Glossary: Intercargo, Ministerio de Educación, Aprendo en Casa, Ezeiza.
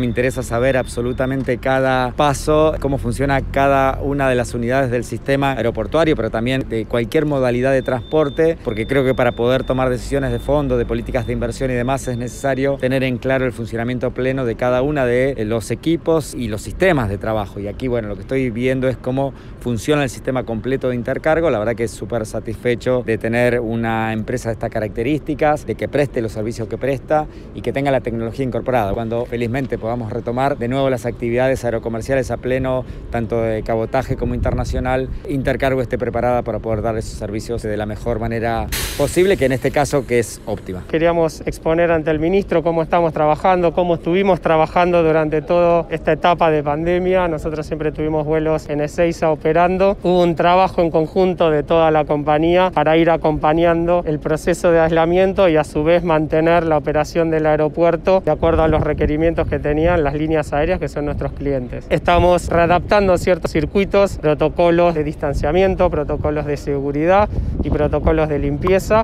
Me interesa saber absolutamente cada paso, cómo funciona cada una de las unidades del sistema aeroportuario, pero también de cualquier modalidad de transporte, porque creo que para poder tomar decisiones de fondo, de políticas de inversión y demás, es necesario tener en claro el funcionamiento pleno de cada una de los equipos y los sistemas de trabajo. Y aquí, bueno, lo que estoy viendo es cómo funciona el sistema completo de Intercargo. La verdad que es súper satisfecho de tener una empresa de estas características, de que preste los servicios que presta y que tenga la tecnología incorporada. Cuando felizmente podamos retomar de nuevo las actividades aerocomerciales a pleno, tanto de cabotaje como internacional, Intercargo esté preparada para poder dar esos servicios de la mejor manera posible, que en este caso que es óptima. Queríamos exponer ante el ministro cómo estamos trabajando, cómo estuvimos trabajando durante toda esta etapa de pandemia. Nosotros siempre tuvimos vuelos en Ezeiza operando. Hubo un trabajo en conjunto de toda la compañía para ir acompañando el proceso de aislamiento y a su vez mantener la operación del aeropuerto de acuerdo a los requerimientos que teníamos las líneas aéreas, que son nuestros clientes. Estamos readaptando ciertos circuitos, protocolos de distanciamiento, protocolos de seguridad y protocolos de limpieza.